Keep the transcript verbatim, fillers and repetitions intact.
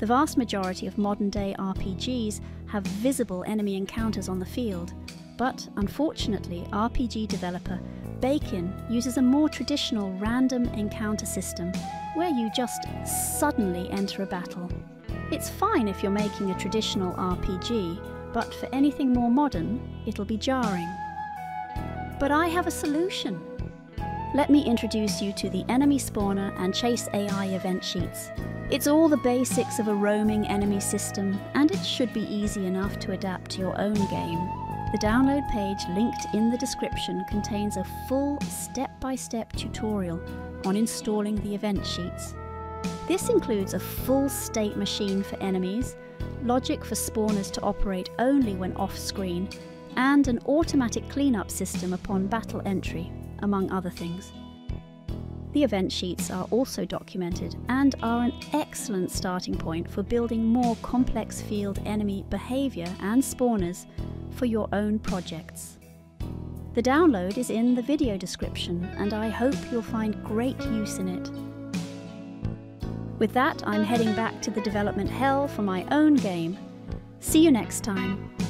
The vast majority of modern-day R P Gs have visible enemy encounters on the field, but unfortunately R P G developer Bakin uses a more traditional random encounter system where you just suddenly enter a battle. It's fine if you're making a traditional R P G, but for anything more modern, it'll be jarring. But I have a solution. Let me introduce you to the enemy spawner and chase A I event sheets. It's all the basics of a roaming enemy system, and it should be easy enough to adapt to your own game. The download page linked in the description contains a full step-by-step tutorial on installing the event sheets. This includes a full state machine for enemies, logic for spawners to operate only when off-screen, and an automatic cleanup system upon battle entry, among other things. The event sheets are also documented and are an excellent starting point for building more complex field enemy behavior and spawners for your own projects. The download is in the video description, and I hope you'll find great use in it. With that, I'm heading back to the development hell for my own game. See you next time.